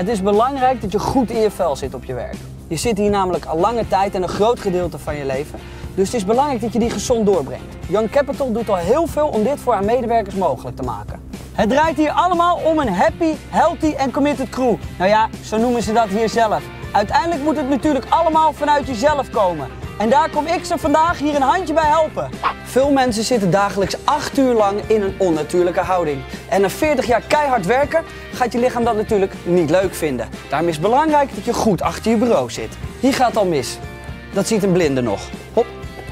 Het is belangrijk dat je goed in je vel zit op je werk. Je zit hier namelijk al lange tijd en een groot gedeelte van je leven. Dus het is belangrijk dat je die gezond doorbrengt. Young Capital doet al heel veel om dit voor haar medewerkers mogelijk te maken. Het draait hier allemaal om een happy, healthy en committed crew. Nou ja, zo noemen ze dat hier zelf. Uiteindelijk moet het natuurlijk allemaal vanuit jezelf komen. En daar kom ik ze vandaag hier een handje bij helpen. Veel mensen zitten dagelijks 8 uur lang in een onnatuurlijke houding. En na 40 jaar keihard werken gaat je lichaam dat natuurlijk niet leuk vinden. Daarom is het belangrijk dat je goed achter je bureau zit. Hier gaat al mis. Dat ziet een blinde nog. Hop,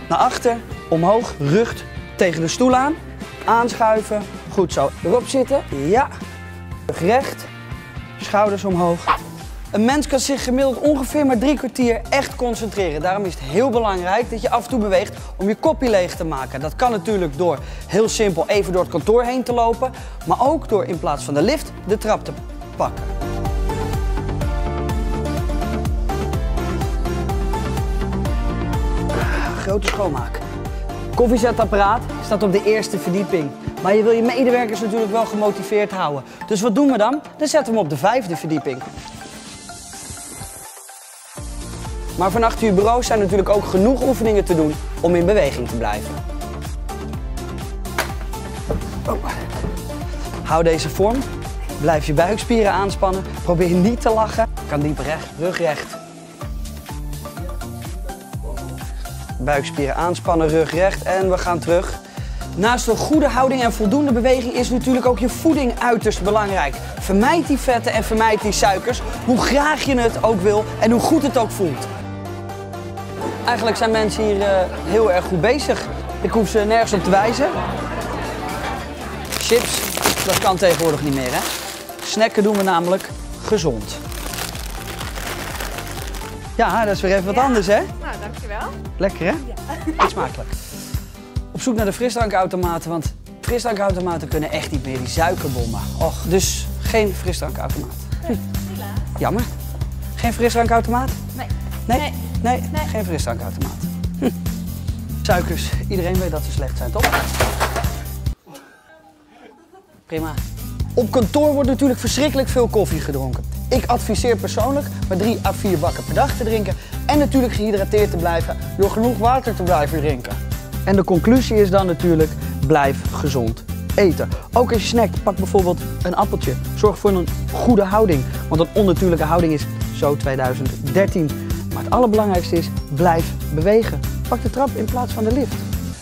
naar achter, omhoog, rug tegen de stoel aan. Aanschuiven, goed zo. Erop zitten, ja. Rug recht, schouders omhoog. Een mens kan zich gemiddeld ongeveer maar 3 kwartier echt concentreren. Daarom is het heel belangrijk dat je af en toe beweegt om je koppie leeg te maken. Dat kan natuurlijk door heel simpel even door het kantoor heen te lopen. Maar ook door in plaats van de lift de trap te pakken. Grote schoonmaak. Koffiezetapparaat staat op de eerste verdieping. Maar je wil je medewerkers natuurlijk wel gemotiveerd houden. Dus wat doen we dan? Dan zetten we hem op de 5e verdieping. Maar van achter je bureau zijn natuurlijk ook genoeg oefeningen te doen om in beweging te blijven. Oh. Hou deze vorm. Blijf je buikspieren aanspannen. Probeer niet te lachen. Kan diep recht, rug recht. Buikspieren aanspannen, rug recht en we gaan terug. Naast een goede houding en voldoende beweging is natuurlijk ook je voeding uiterst belangrijk. Vermijd die vetten en vermijd die suikers, hoe graag je het ook wil en hoe goed het ook voelt. Eigenlijk zijn mensen hier heel erg goed bezig. Ik hoef ze nergens op te wijzen. Chips, dat kan tegenwoordig niet meer, hè? Snacken doen we namelijk gezond. Ja, dat is weer even wat anders, hè? Nou, dankjewel. Lekker, hè? Ja. Eet smakelijk. Op zoek naar de frisdrankautomaten, want frisdrankautomaten kunnen echt niet meer, die suikerbommen. Och, dus geen frisdrankautomaat. Helaas. Jammer. Geen frisdrankautomaat? Nee. Nee? Nee. Nee, geen frisdrankautomaat. Suikers, iedereen weet dat ze slecht zijn, toch? Prima. Op kantoor wordt natuurlijk verschrikkelijk veel koffie gedronken. Ik adviseer persoonlijk maar 3 à 4 bakken per dag te drinken en natuurlijk gehydrateerd te blijven door genoeg water te blijven drinken. En de conclusie is dan natuurlijk, blijf gezond eten. Ook als je snackt, pak bijvoorbeeld een appeltje. Zorg voor een goede houding, want een onnatuurlijke houding is zo 2013. Maar het allerbelangrijkste is, blijf bewegen. Pak de trap in plaats van de lift.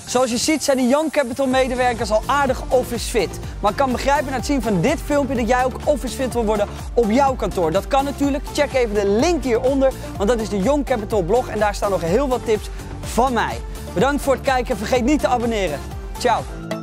Zoals je ziet zijn de Young Capital medewerkers al aardig office fit. Maar ik kan begrijpen na het zien van dit filmpje dat jij ook office fit wil worden op jouw kantoor. Dat kan natuurlijk. Check even de link hieronder, want dat is de Young Capital blog en daar staan nog heel wat tips van mij. Bedankt voor het kijken. Vergeet niet te abonneren. Ciao.